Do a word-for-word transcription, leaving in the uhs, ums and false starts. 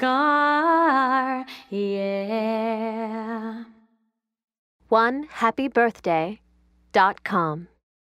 Sanskaar, yeah. one happy birthday dot com